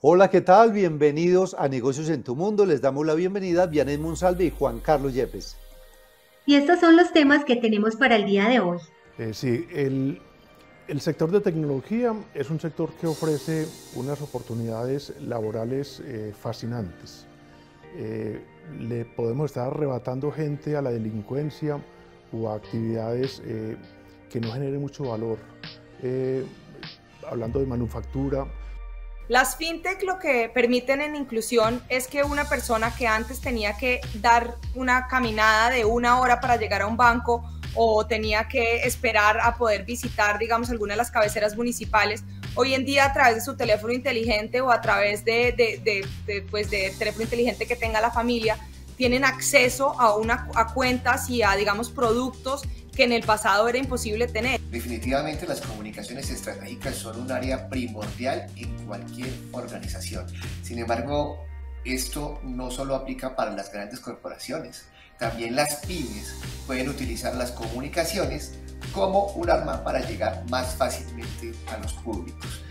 Hola, ¿qué tal? Bienvenidos a Negocios en Tu Mundo. Les damos la bienvenida a Vianette Monsalve y Juan Carlos Yepes. Y estos son los temas que tenemos para el día de hoy. El sector de tecnología es un sector que ofrece unas oportunidades laborales fascinantes. Le podemos estar arrebatando gente a la delincuencia o a actividades que no generen mucho valor. Hablando de manufactura. Las fintech lo que permiten en inclusión es que una persona que antes tenía que dar una caminada de 1 hora para llegar a un banco o tenía que esperar a poder visitar, digamos, alguna de las cabeceras municipales, hoy en día a través de su teléfono inteligente o a través de teléfono inteligente que tenga la familia, tienen acceso a cuentas y a, digamos, productos que en el pasado era imposible tener. Definitivamente las comunicaciones estratégicas son un área primordial en cualquier organización. Sin embargo, esto no solo aplica para las grandes corporaciones, también las pymes pueden utilizar las comunicaciones como un arma para llegar más fácilmente a los públicos.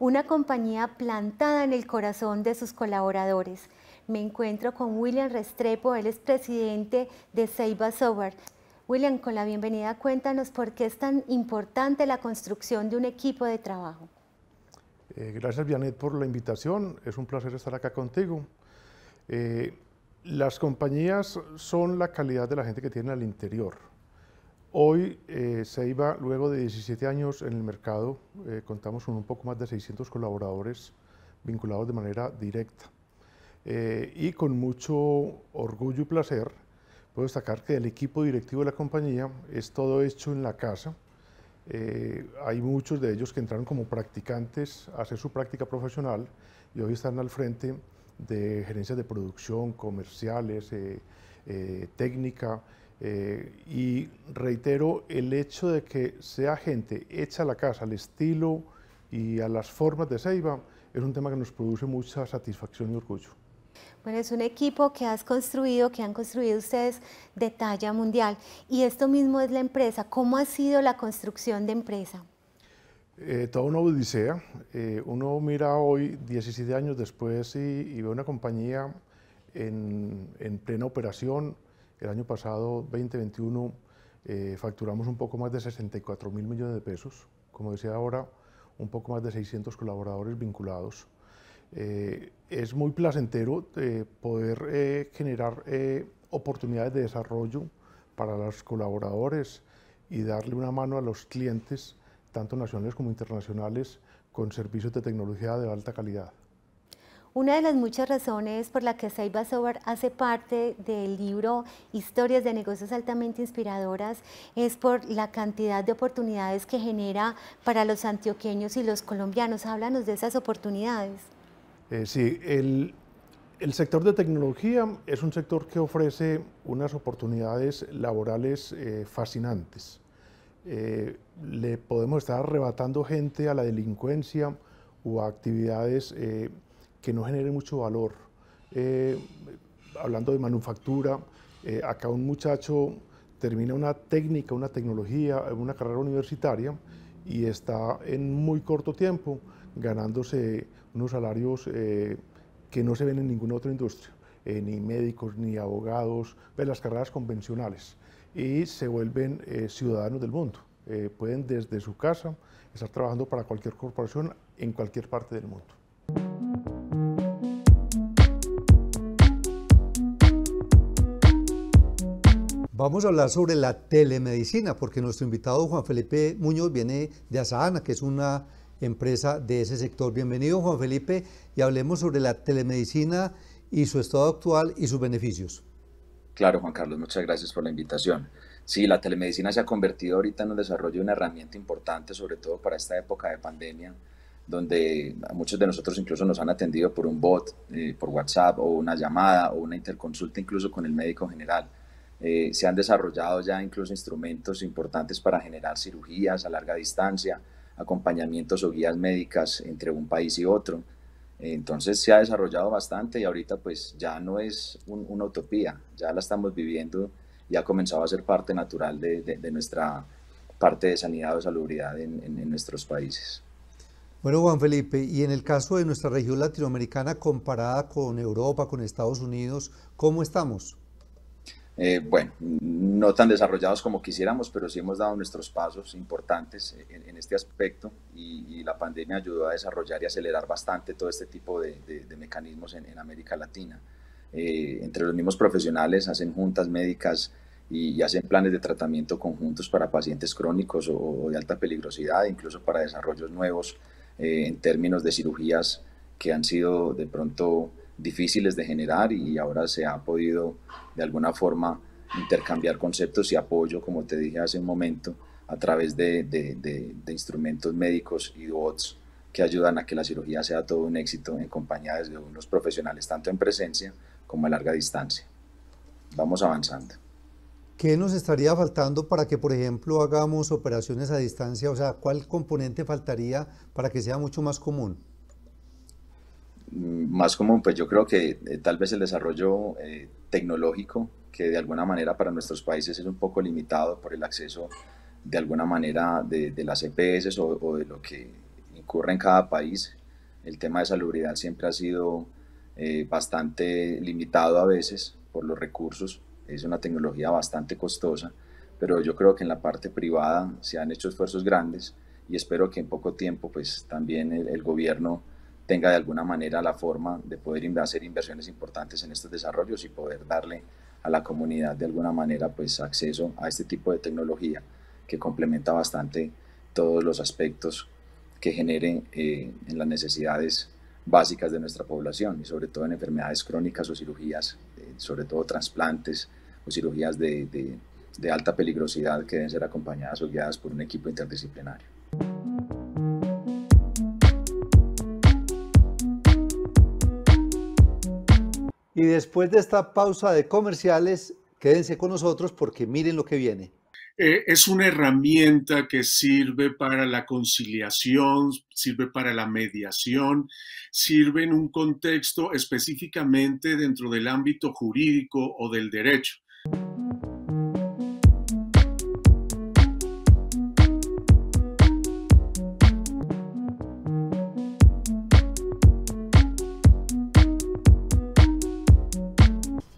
Una compañía plantada en el corazón de sus colaboradores. Me encuentro con William Restrepo, él es presidente de Ceiba Software. William, con la bienvenida, cuéntanos por qué es tan importante la construcción de un equipo de trabajo. Gracias, Vianette, por la invitación. Es un placer estar acá contigo. Las compañías son la calidad de la gente que tienen al interior. Hoy Ceiba, luego de 17 años en el mercado, contamos con un poco más de 600 colaboradores vinculados de manera directa. Y con mucho orgullo y placer puedo destacar que el equipo directivo de la compañía es todo hecho en la casa. Hay muchos de ellos que entraron como practicantes a hacer su práctica profesional y hoy están al frente de gerencias de producción, comerciales, técnica, y reitero el hecho de que sea gente hecha a la casa, al estilo y a las formas de Ceiba, es un tema que nos produce mucha satisfacción y orgullo. Bueno, es un equipo que has construido, que han construido ustedes de talla mundial, y esto mismo es la empresa. ¿Cómo ha sido la construcción de empresa? Toda una odisea. Uno mira hoy, 17 años después, y ve una compañía en plena operación. El año pasado, 2021, facturamos un poco más de 64.000 millones de pesos. Como decía ahora, un poco más de 600 colaboradores vinculados. Es muy placentero poder generar oportunidades de desarrollo para los colaboradores y darle una mano a los clientes, tanto nacionales como internacionales, con servicios de tecnología de alta calidad. Una de las muchas razones por la que Ceiba Software hace parte del libro Historias de Negocios Altamente Inspiradoras es por la cantidad de oportunidades que genera para los antioqueños y los colombianos. Háblanos de esas oportunidades. El sector de tecnología es un sector que ofrece unas oportunidades laborales fascinantes. Le podemos estar arrebatando gente a la delincuencia o a actividades que no generen mucho valor. Hablando de manufactura, acá un muchacho termina una técnica, una tecnología, una carrera universitaria y está en muy corto tiempo ganándose unos salarios que no se ven en ninguna otra industria, ni médicos, ni abogados, de las carreras convencionales, y se vuelven ciudadanos del mundo. Pueden desde su casa estar trabajando para cualquier corporación en cualquier parte del mundo. Vamos a hablar sobre la telemedicina, porque nuestro invitado Juan Felipe Muñoz viene de Azaana, que es una empresa de ese sector. Bienvenido, Juan Felipe, y hablemos sobre la telemedicina y su estado actual y sus beneficios. Claro, Juan Carlos, muchas gracias por la invitación. Sí, la telemedicina se ha convertido ahorita en el desarrollo de una herramienta importante, sobre todo para esta época de pandemia, donde a muchos de nosotros incluso nos han atendido por un bot, por WhatsApp, o una llamada, o una interconsulta incluso con el médico general. Se han desarrollado ya incluso instrumentos importantes para generar cirugías a larga distancia, acompañamientos o guías médicas entre un país y otro. Entonces se ha desarrollado bastante y ahorita pues ya no es una utopía, ya la estamos viviendo y ha comenzado a ser parte natural de nuestra parte de sanidad o salubridad en nuestros países. Bueno, Juan Felipe, y en el caso de nuestra región latinoamericana comparada con Europa, con Estados Unidos, ¿cómo estamos? Bueno, no tan desarrollados como quisiéramos, pero sí hemos dado nuestros pasos importantes en este aspecto y la pandemia ayudó a desarrollar y acelerar bastante todo este tipo de mecanismos en América Latina. Entre los mismos profesionales hacen juntas médicas y hacen planes de tratamiento conjuntos para pacientes crónicos o de alta peligrosidad, incluso para desarrollos nuevos en términos de cirugías que han sido de pronto difíciles de generar, y ahora se ha podido de alguna forma intercambiar conceptos y apoyo, como te dije hace un momento, a través de instrumentos médicos y bots que ayudan a que la cirugía sea todo un éxito en compañía de unos profesionales tanto en presencia como a larga distancia. Vamos avanzando. ¿Qué nos estaría faltando para que, por ejemplo, hagamos operaciones a distancia? O sea, ¿cuál componente faltaría para que sea mucho más común? Más común, pues yo creo que tal vez el desarrollo tecnológico, que de alguna manera para nuestros países es un poco limitado por el acceso de alguna manera de las EPS o de lo que incurre en cada país. El tema de salubridad siempre ha sido bastante limitado a veces por los recursos. Es una tecnología bastante costosa, pero yo creo que en la parte privada se han hecho esfuerzos grandes y espero que en poco tiempo pues también el gobierno tenga de alguna manera la forma de poder hacer inversiones importantes en estos desarrollos y poder darle a la comunidad de alguna manera pues acceso a este tipo de tecnología que complementa bastante todos los aspectos que generen en las necesidades básicas de nuestra población, y sobre todo en enfermedades crónicas o cirugías, sobre todo trasplantes o cirugías de alta peligrosidad, que deben ser acompañadas o guiadas por un equipo interdisciplinario. Y después de esta pausa de comerciales, quédense con nosotros porque miren lo que viene. Es una herramienta que sirve para la conciliación, sirve para la mediación, sirve en un contexto específicamente dentro del ámbito jurídico o del derecho.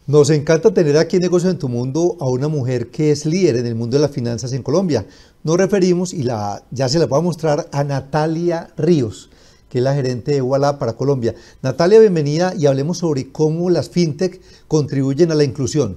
Nos encanta tener aquí en Negocios en Tu Mundo a una mujer que es líder en el mundo de las finanzas en Colombia. Nos referimos, y ya se la voy a mostrar, a Natalia Ríos, que es la gerente de Ualá para Colombia. Natalia, bienvenida, y hablemos sobre cómo las fintech contribuyen a la inclusión.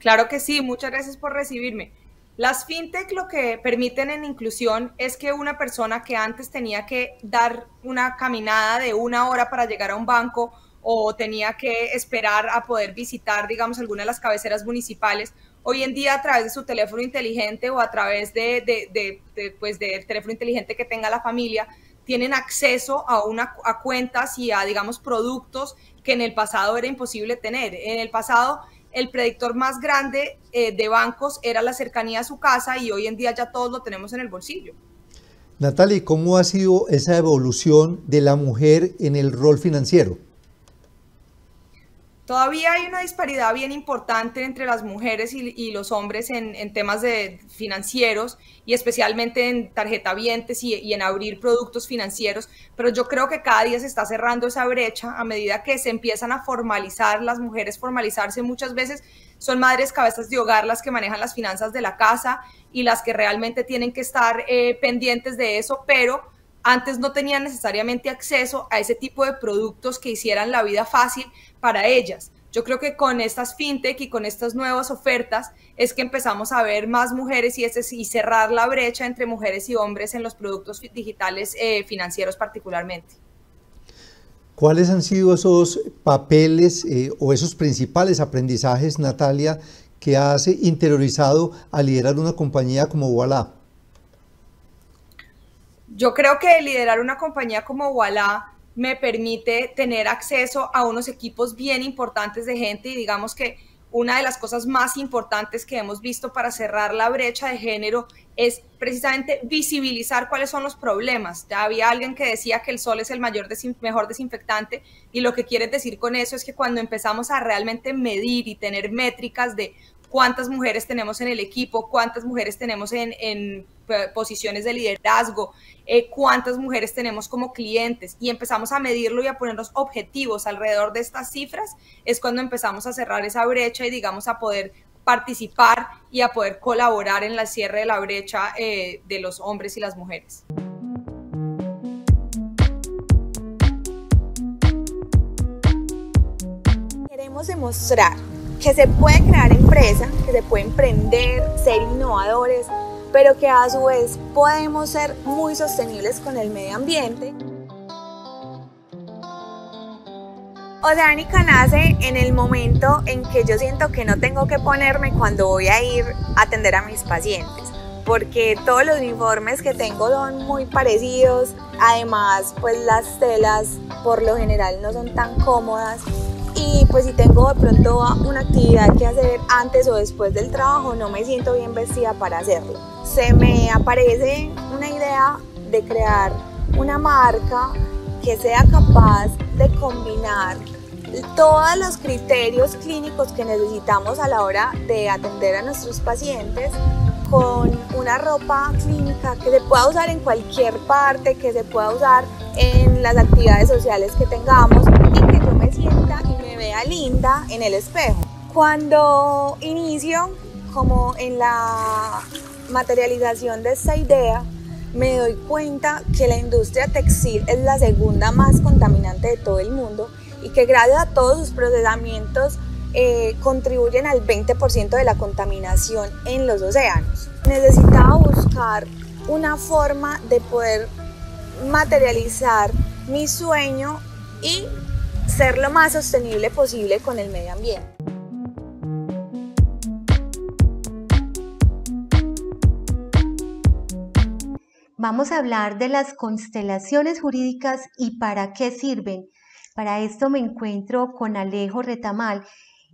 Claro que sí, muchas gracias por recibirme. Las fintech lo que permiten en inclusión es que una persona que antes tenía que dar una caminada de 1 hora para llegar a un banco, o tenía que esperar a poder visitar, digamos, alguna de las cabeceras municipales, hoy en día a través de su teléfono inteligente o a través del teléfono inteligente que tenga la familia, tienen acceso a cuentas y a, digamos, productos que en el pasado era imposible tener. En el pasado, el predictor más grande de bancos era la cercanía a su casa, y hoy en día ya todos lo tenemos en el bolsillo. Natalia, ¿cómo ha sido esa evolución de la mujer en el rol financiero? Todavía hay una disparidad bien importante entre las mujeres y los hombres en temas financieros, y especialmente en tarjetavientes y en abrir productos financieros, pero yo creo que cada día se está cerrando esa brecha a medida que se empiezan a formalizar, las mujeres formalizarse. Muchas veces son madres cabezas de hogar las que manejan las finanzas de la casa y las que realmente tienen que estar pendientes de eso, pero antes no tenían necesariamente acceso a ese tipo de productos que hicieran la vida fácil para ellas. Yo creo que con estas fintech y con estas nuevas ofertas es que empezamos a ver más mujeres y cerrar la brecha entre mujeres y hombres en los productos digitales financieros particularmente. ¿Cuáles han sido esos papeles o esos principales aprendizajes, Natalia, que has interiorizado al liderar una compañía como Ualá? Yo creo que liderar una compañía como Ualá me permite tener acceso a unos equipos bien importantes de gente, y digamos que una de las cosas más importantes que hemos visto para cerrar la brecha de género es precisamente visibilizar cuáles son los problemas. Ya había alguien que decía que el sol es el mejor desinfectante, y lo que quieren decir con eso es que cuando empezamos a realmente medir y tener métricas de cuántas mujeres tenemos en el equipo, cuántas mujeres tenemos en posiciones de liderazgo, cuántas mujeres tenemos como clientes, y empezamos a medirlo y a ponernos objetivos alrededor de estas cifras, es cuando empezamos a cerrar esa brecha y, digamos, a poder participar y a poder colaborar en el cierre de la brecha de los hombres y las mujeres. Queremos demostrar que se puede crear empresa, que se puede emprender, ser innovadores, pero que a su vez podemos ser muy sostenibles con el medio ambiente. Oceánica nace en el momento en que yo siento que no tengo que ponerme cuando voy a ir a atender a mis pacientes, porque todos los uniformes que tengo son muy parecidos, además pues las telas por lo general no son tan cómodas, y pues si tengo de pronto una actividad que hacer antes o después del trabajo, no me siento bien vestida para hacerlo. Se me aparece una idea de crear una marca que sea capaz de combinar todos los criterios clínicos que necesitamos a la hora de atender a nuestros pacientes con una ropa clínica que se pueda usar en cualquier parte, que se pueda usar en las actividades sociales que tengamos y que yo me sienta y me vea linda en el espejo. Cuando inicio como en la materialización de esta idea, me doy cuenta que la industria textil es la segunda más contaminante de todo el mundo y que gracias a todos sus procesamientos contribuyen al 20% de la contaminación en los océanos. Necesitaba buscar una forma de poder materializar mi sueño y ser lo más sostenible posible con el medio ambiente. Vamos a hablar de las constelaciones jurídicas y para qué sirven. Para esto me encuentro con Alejo Retamal.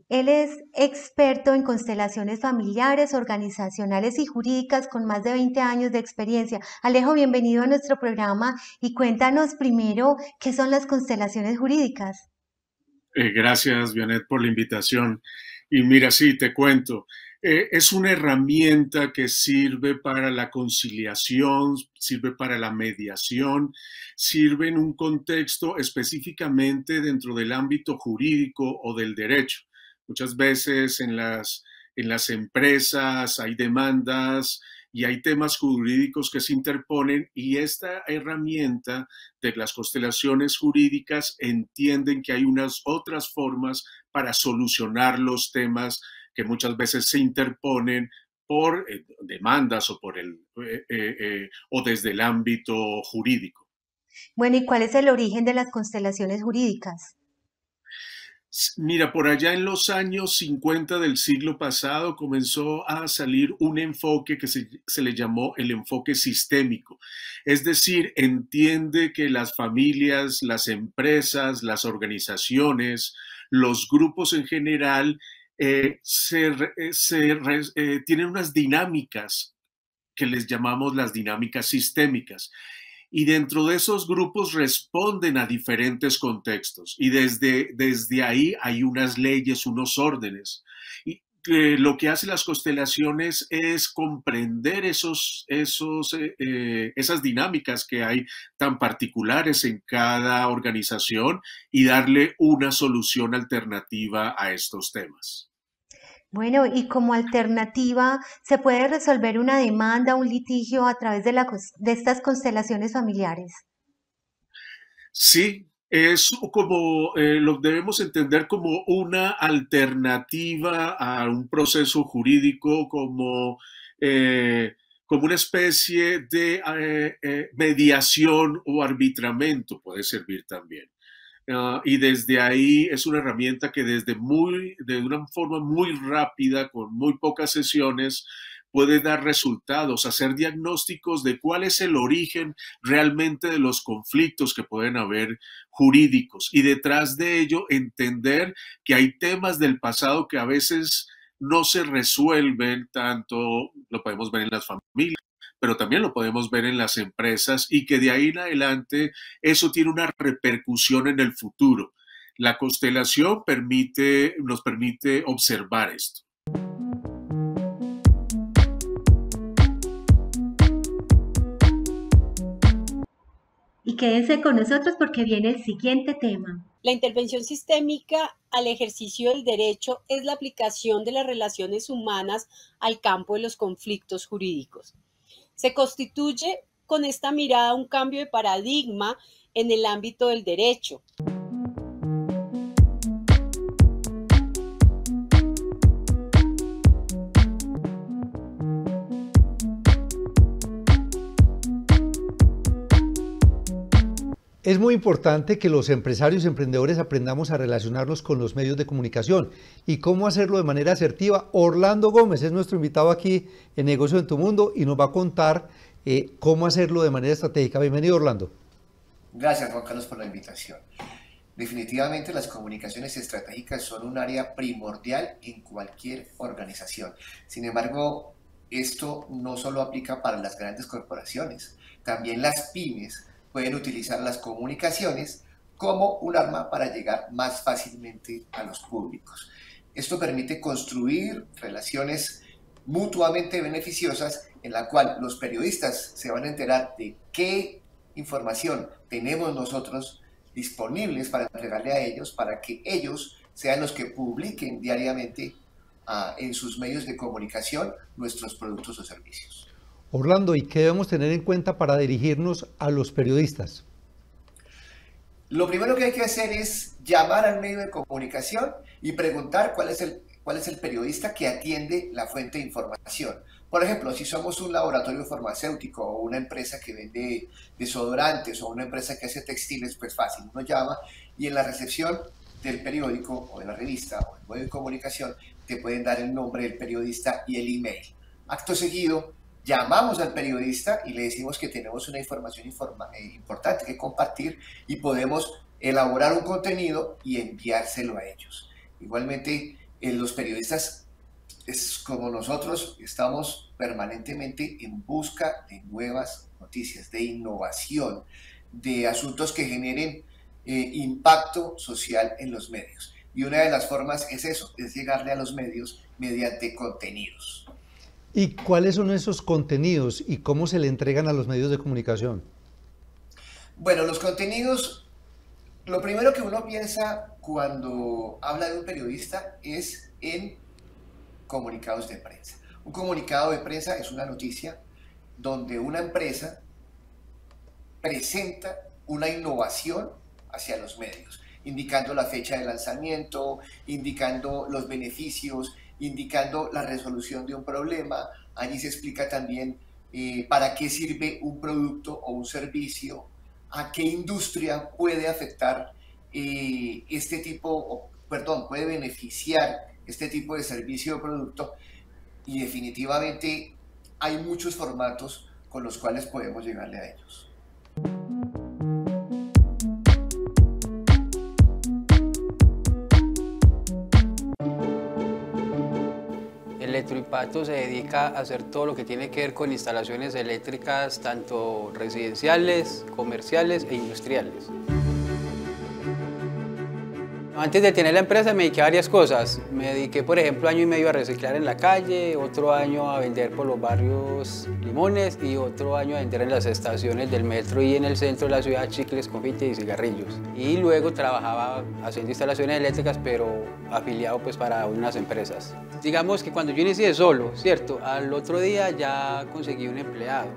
Él es experto en constelaciones familiares, organizacionales y jurídicas con más de 20 años de experiencia. Alejo, bienvenido a nuestro programa y cuéntanos primero qué son las constelaciones jurídicas. Gracias, Vianette, por la invitación. Y mira, sí, te cuento. Es una herramienta que sirve para la conciliación, sirve para la mediación, sirve en un contexto específicamente dentro del ámbito jurídico o del derecho. Muchas veces en las empresas hay demandas y hay temas jurídicos que se interponen y esta herramienta de las constelaciones jurídicas entienden que hay unas otras formas para solucionar los temas que muchas veces se interponen por demandas o, o desde el ámbito jurídico. Bueno, ¿y cuál es el origen de las constelaciones jurídicas? Mira, por allá en los años 50 del siglo pasado comenzó a salir un enfoque que se le llamó el enfoque sistémico. Es decir, entiende que las familias, las empresas, las organizaciones, los grupos en general tienen unas dinámicas que les llamamos las dinámicas sistémicas y dentro de esos grupos responden a diferentes contextos y desde ahí hay unas leyes, unos órdenes y lo que hacen las constelaciones es comprender esas dinámicas que hay tan particulares en cada organización y darle una solución alternativa a estos temas. Bueno, y como alternativa, ¿se puede resolver una demanda, un litigio a través de estas constelaciones familiares? Sí. Es como, lo debemos entender como una alternativa a un proceso jurídico, como una especie de mediación o arbitramento puede servir también. Y desde ahí es una herramienta que de una forma muy rápida, con muy pocas sesiones, puede dar resultados, hacer diagnósticos de cuál es el origen realmente de los conflictos que pueden haber jurídicos y detrás de ello entender que hay temas del pasado que a veces no se resuelven tanto, lo podemos ver en las familias, pero también lo podemos ver en las empresas y que de ahí en adelante eso tiene una repercusión en el futuro. La constelación nos permite observar esto. y quédense con nosotros porque viene el siguiente tema. La intervención sistémica al ejercicio del derecho es la aplicación de las relaciones humanas al campo de los conflictos jurídicos. Se constituye con esta mirada un cambio de paradigma en el ámbito del derecho. Es muy importante que los empresarios y emprendedores aprendamos a relacionarnos con los medios de comunicación y cómo hacerlo de manera asertiva. Orlando Gómez es nuestro invitado aquí en Negocios en Tu Mundo y nos va a contar cómo hacerlo de manera estratégica. Bienvenido, Orlando. Gracias, Juan Carlos, por la invitación. Definitivamente las comunicaciones estratégicas son un área primordial en cualquier organización. Sin embargo, esto no solo aplica para las grandes corporaciones, también las pymes pueden utilizar las comunicaciones como un arma para llegar más fácilmente a los públicos. Esto permite construir relaciones mutuamente beneficiosas en la cual los periodistas se van a enterar de qué información tenemos nosotros disponibles para entregarle a ellos, para que ellos sean los que publiquen diariamente en sus medios de comunicación nuestros productos o servicios. Orlando, ¿y qué debemos tener en cuenta para dirigirnos a los periodistas? Lo primero que hay que hacer es llamar al medio de comunicación y preguntar cuál es el periodista que atiende la fuente de información. Por ejemplo, si somos un laboratorio farmacéutico o una empresa que vende desodorantes o una empresa que hace textiles, pues fácil, uno llama y en la recepción del periódico o de la revista o el medio de comunicación te pueden dar el nombre del periodista y el email. Acto seguido, llamamos al periodista y le decimos que tenemos una información importante que compartir y podemos elaborar un contenido y enviárselo a ellos. Igualmente, los periodistas, es como nosotros, estamos permanentemente en busca de nuevas noticias, de innovación, de asuntos que generen impacto social en los medios. Y una de las formas es eso, es llegarle a los medios mediante contenidos. ¿Y cuáles son esos contenidos y cómo se le entregan a los medios de comunicación? Bueno, los contenidos, lo primero que uno piensa cuando habla de un periodista es en comunicados de prensa. Un comunicado de prensa es una noticia donde una empresa presenta una innovación hacia los medios, indicando la fecha de lanzamiento, indicando los beneficios, indicando la resolución de un problema. Allí se explica también para qué sirve un producto o un servicio, a qué industria puede afectar este tipo, perdón, puede beneficiar este tipo de servicio o producto, y definitivamente hay muchos formatos con los cuales podemos llegarle a ellos. Tripato se dedica a hacer todo lo que tiene que ver con instalaciones eléctricas, tanto residenciales, comerciales e industriales. Antes de tener la empresa me dediqué a varias cosas. Me dediqué, por ejemplo, año y medio a reciclar en la calle, otro año a vender por los barrios limones y otro año a vender en las estaciones del metro y en el centro de la ciudad chicles, confites y cigarrillos. Y luego trabajaba haciendo instalaciones eléctricas, pero afiliado pues para unas empresas. Digamos que cuando yo inicié solo, ¿cierto? Al otro día ya conseguí un empleado.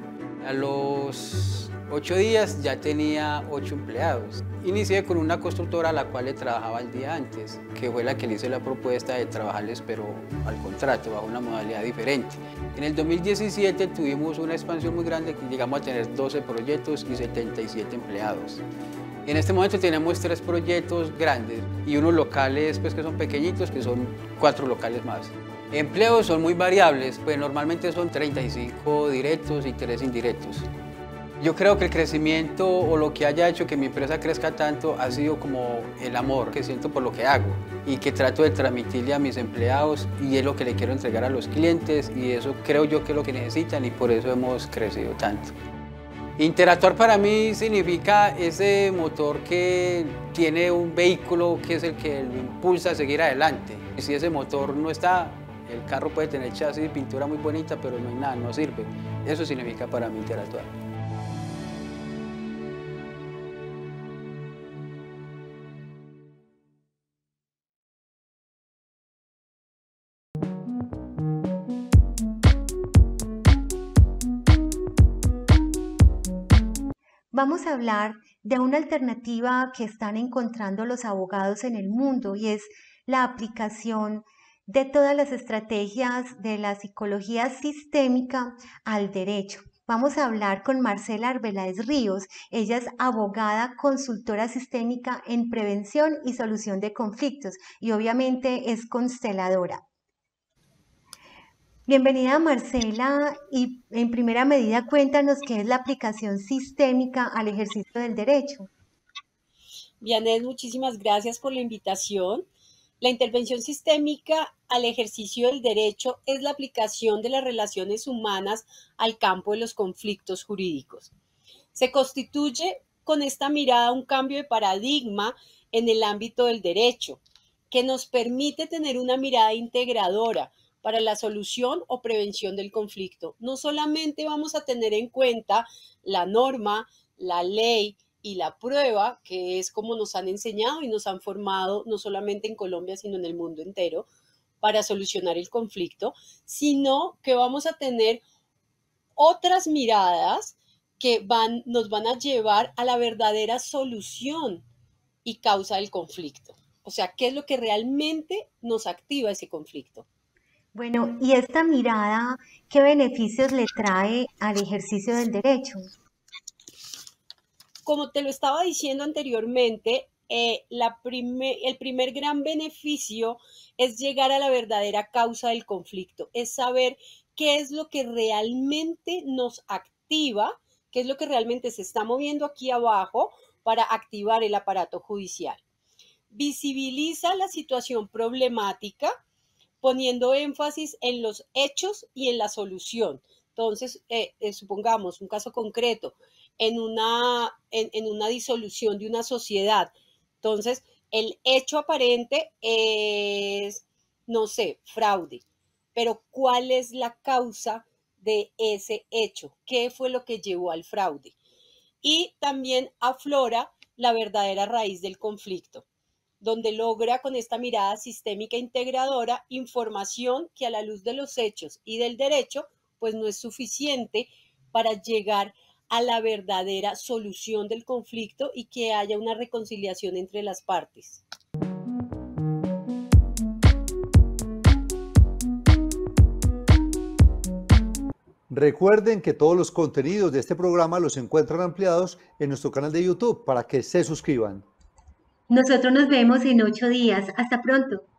A los 8 días ya tenía 8 empleados. Inicié con una constructora a la cual le trabajaba el día antes, que fue la que le hice la propuesta de trabajarles, pero al contrato, bajo una modalidad diferente. En el 2017 tuvimos una expansión muy grande, llegamos a tener 12 proyectos y 77 empleados. En este momento tenemos 3 proyectos grandes y unos locales pues, que son pequeñitos, que son 4 locales más. Empleos son muy variables, pues normalmente son 35 directos y 3 indirectos. Yo creo que el crecimiento o lo que haya hecho que mi empresa crezca tanto ha sido como el amor que siento por lo que hago y que trato de transmitirle a mis empleados, y es lo que le quiero entregar a los clientes, y eso creo yo que es lo que necesitan, y por eso hemos crecido tanto. Interactuar para mí significa ese motor que tiene un vehículo que es el que lo impulsa a seguir adelante. Y si ese motor no está, el carro puede tener chasis y pintura muy bonita, pero no hay nada, no sirve. Eso significa para mí interactuar. Vamos a hablar de una alternativa que están encontrando los abogados en el mundo y es la aplicación de todas las estrategias de la psicología sistémica al derecho. Vamos a hablar con Marcela Arbeláez Ríos. Ella es abogada, consultora sistémica en prevención y solución de conflictos y obviamente es consteladora. Bienvenida Marcela y en primera medida cuéntanos qué es la aplicación sistémica al ejercicio del derecho. Vianette, muchísimas gracias por la invitación. La intervención sistémica al ejercicio del derecho es la aplicación de las relaciones humanas al campo de los conflictos jurídicos. Se constituye con esta mirada un cambio de paradigma en el ámbito del derecho, que nos permite tener una mirada integradora para la solución o prevención del conflicto. No solamente vamos a tener en cuenta la norma, la ley, y la prueba, que es como nos han enseñado y nos han formado, no solamente en Colombia, sino en el mundo entero, para solucionar el conflicto, sino que vamos a tener otras miradas que nos van a llevar a la verdadera solución y causa del conflicto. O sea, ¿qué es lo que realmente nos activa ese conflicto? Bueno, y esta mirada, ¿qué beneficios le trae al ejercicio del derecho? Como te lo estaba diciendo anteriormente, el primer gran beneficio es llegar a la verdadera causa del conflicto, es saber qué es lo que realmente nos activa, qué es lo que realmente se está moviendo aquí abajo para activar el aparato judicial. Visibiliza la situación problemática poniendo énfasis en los hechos y en la solución. Entonces, supongamos un caso concreto. En una disolución de una sociedad. Entonces, el hecho aparente es, no sé, fraude. Pero, ¿cuál es la causa de ese hecho? ¿Qué fue lo que llevó al fraude? Y también aflora la verdadera raíz del conflicto, donde logra con esta mirada sistémica integradora información que a la luz de los hechos y del derecho, pues no es suficiente para llegar a la verdadera solución del conflicto y que haya una reconciliación entre las partes. Recuerden que todos los contenidos de este programa los encuentran ampliados en nuestro canal de YouTube para que se suscriban. Nosotros nos vemos en 8 días. Hasta pronto.